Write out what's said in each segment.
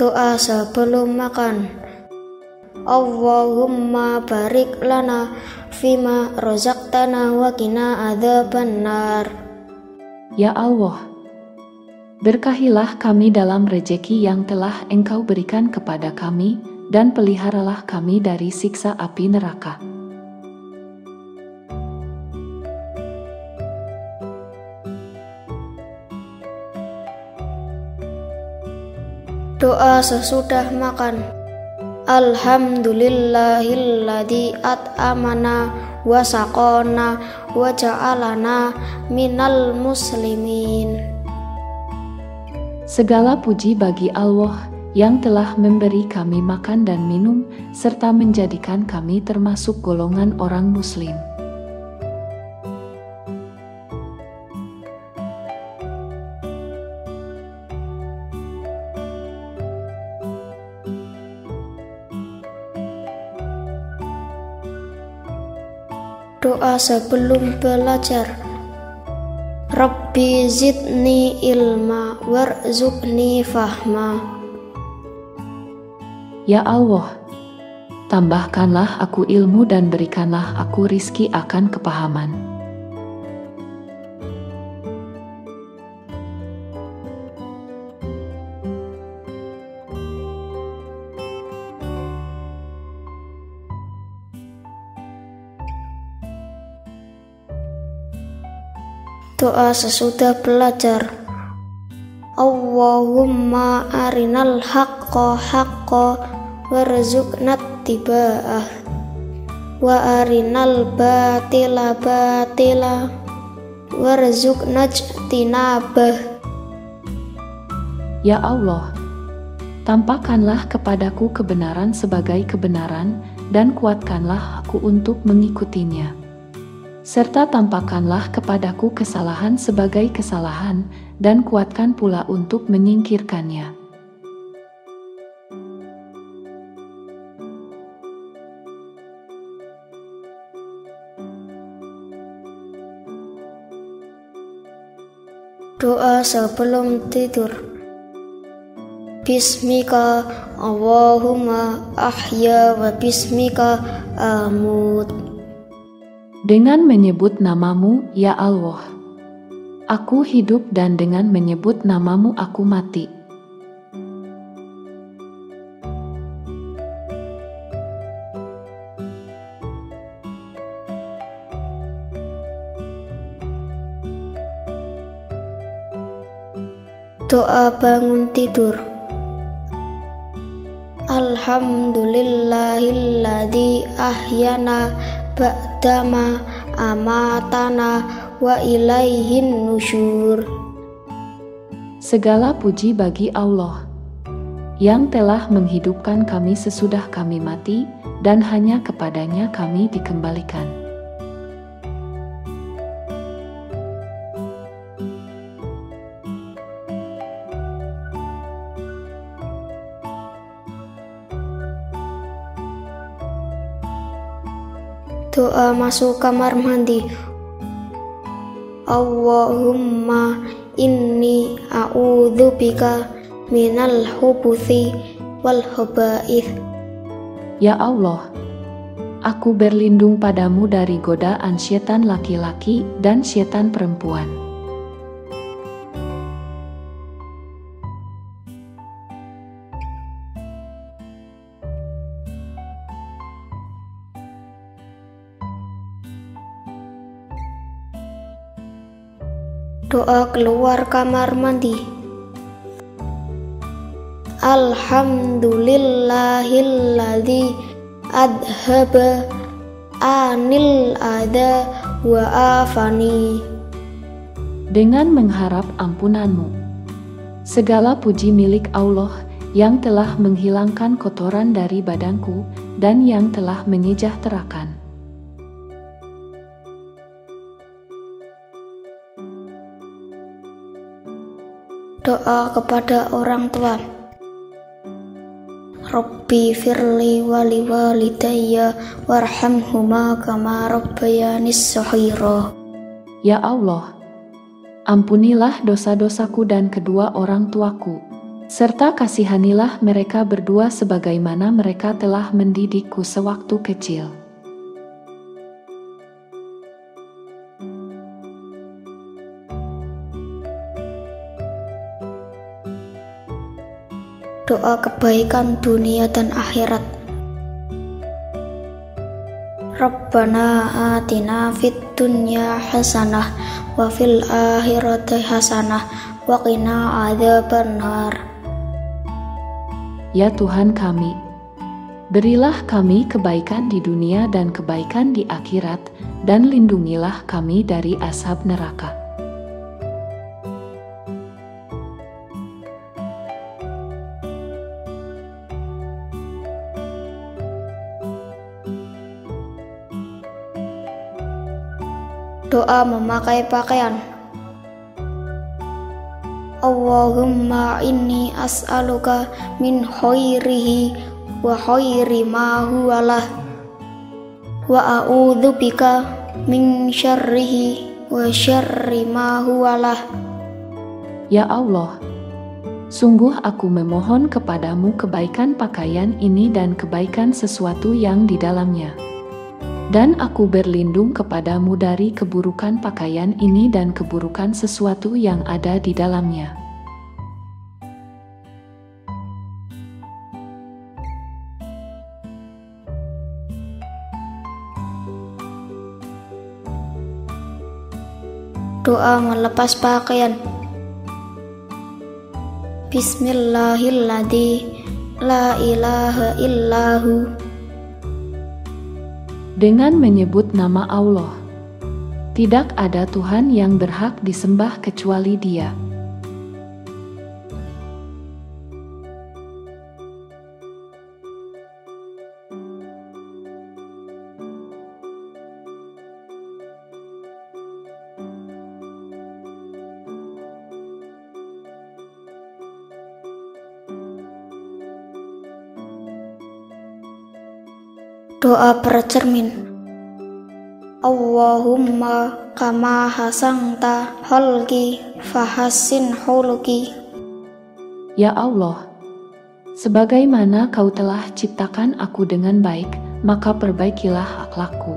Doa sebelum makan. Allahumma barik lana fima rozaqtana wa qina adzabannar. Ya Allah, berkahilah kami dalam rejeki yang telah Engkau berikan kepada kami, dan peliharalah kami dari siksa api neraka. Doa sesudah makan. Alhamdulillahilladzi at'amana wa saqana wa ja'alana minal muslimin. Segala puji bagi Allah yang telah memberi kami makan dan minum serta menjadikan kami termasuk golongan orang muslim. Doa sebelum belajar. Rabbi zidni ilma warzuqni fahma. Ya Allah, tambahkanlah aku ilmu dan berikanlah aku rizki akan kepahaman. Doa sesudah belajar. Allahumma arinal haqqa haqqa warzuqnat tiba'ah wa arinal batila batila warzuqnat tinabah. Ya Allah, tampakkanlah kepadaku kebenaran sebagai kebenaran dan kuatkanlah aku untuk mengikutinya, serta tampakkanlah kepadaku kesalahan sebagai kesalahan, dan kuatkan pula untuk menyingkirkannya. Doa sebelum tidur. Bismika Allahumma ahya wa bismika amut. Dengan menyebut namamu, ya Allah, aku hidup, dan dengan menyebut namamu aku mati. Doa bangun tidur. Alhamdulillahilladzi ahyana ba'dama amatana wa ilaihin nusyur. Segala puji bagi Allah yang telah menghidupkan kami sesudah kami mati, dan hanya kepadanya kami dikembalikan. Doa masuk kamar mandi. Allahumma inni a'udzubika minal hubuthi wal hubaith. Ya Allah, aku berlindung padamu dari godaan syaitan laki-laki dan syaitan perempuan. Doa keluar kamar mandi. Alhamdulillahilladzi adhaba anil adha wa afani. Dengan mengharap ampunanmu. Segala puji milik Allah yang telah menghilangkan kotoran dari badanku dan yang telah menyejahterakan. Doa kepada orang tua. Rabbi firli wali walidayya warhamhuma kama rabbayani shaghira. Ya Allah, ampunilah dosa-dosaku dan kedua orang tuaku, serta kasihanilah mereka berdua sebagaimana mereka telah mendidikku sewaktu kecil. Doa kebaikan dunia dan akhirat. Rabbana atina fid dunya hasanah wa fil akhirati hasanah wa qina adzaban nar. Ya Tuhan kami, berilah kami kebaikan di dunia dan kebaikan di akhirat, dan lindungilah kami dari azab neraka. Doa memakai pakaian. Allahumma inni as'aluka min khairihi wa khairi ma huwa lah, wa a'udzubika min syarrihi wa syarri ma huwa lah. Ya Allah, sungguh aku memohon kepadamu kebaikan pakaian ini dan kebaikan sesuatu yang di dalamnya. Dan aku berlindung kepadamu dari keburukan pakaian ini dan keburukan sesuatu yang ada di dalamnya. Doa melepas pakaian. Bismillahilladzi la ilaha illahu. Dengan menyebut nama Allah, tidak ada Tuhan yang berhak disembah kecuali Dia. Doa bercermin. Allahumma kama hasanta hulki fahasin hulki. Ya Allah, sebagaimana Kau telah ciptakan aku dengan baik, maka perbaikilah akhlakku.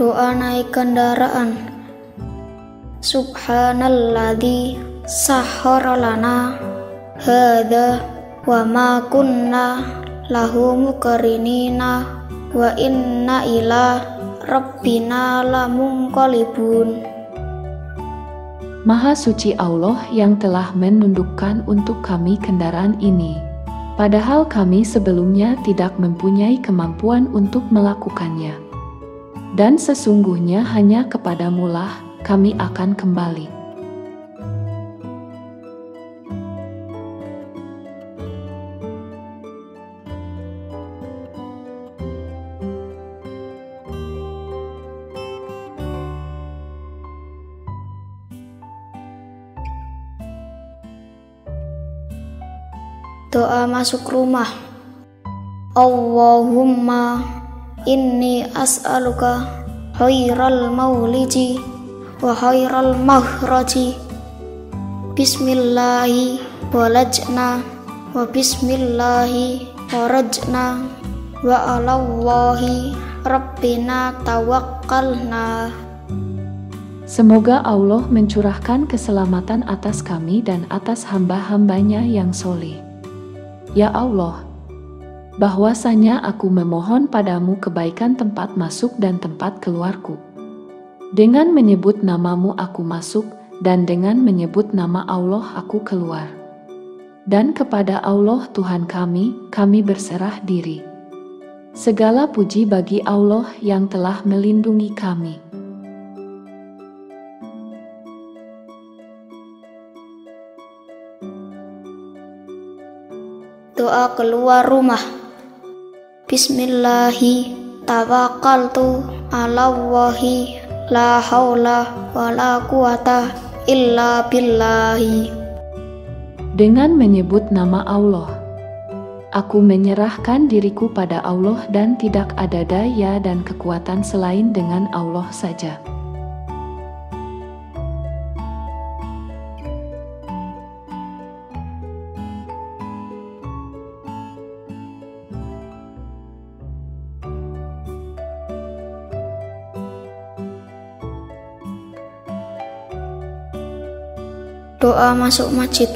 Doa naik kendaraan. Subhanalladzi sahhara lana hadza wa ma kunna lahu muqrinina wa inna ila rabbina lamunqalibun. Maha suci Allah yang telah menundukkan untuk kami kendaraan ini, padahal kami sebelumnya tidak mempunyai kemampuan untuk melakukannya. Dan sesungguhnya hanya kepadamulah kami akan kembali. Doa masuk rumah. Allahumma inni as'aluka khairal maulidi wa khairal mahraji. Bismillahi walajna wa bismillahi warajna wa alallahi rabbina tawakkalna. Semoga Allah mencurahkan keselamatan atas kami dan atas hamba-hambanya yang soleh. Ya Allah, bahwasanya aku memohon padamu kebaikan tempat masuk dan tempat keluarku. Dengan menyebut namamu aku masuk, dan dengan menyebut nama Allah aku keluar. Dan kepada Allah Tuhan kami berserah diri. Segala puji bagi Allah yang telah melindungi kami. Doa keluar rumah. Bismillahi tawakkaltu alallahi la haula wala quwata illa billahi. Dengan menyebut nama Allah, aku menyerahkan diriku pada Allah dan tidak ada daya dan kekuatan selain dengan Allah saja. Doa masuk masjid.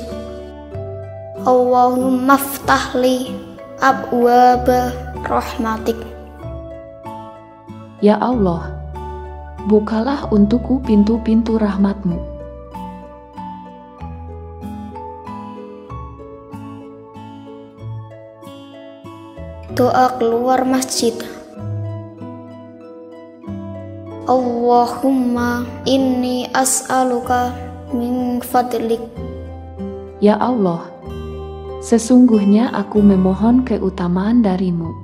Allahumma iftah li abwaba rahmatik. Ya Allah, bukalah untukku pintu-pintu rahmatmu. Doa keluar masjid. Allahumma inni as'aluka min fadlik. Ya Allah, sesungguhnya aku memohon keutamaan darimu.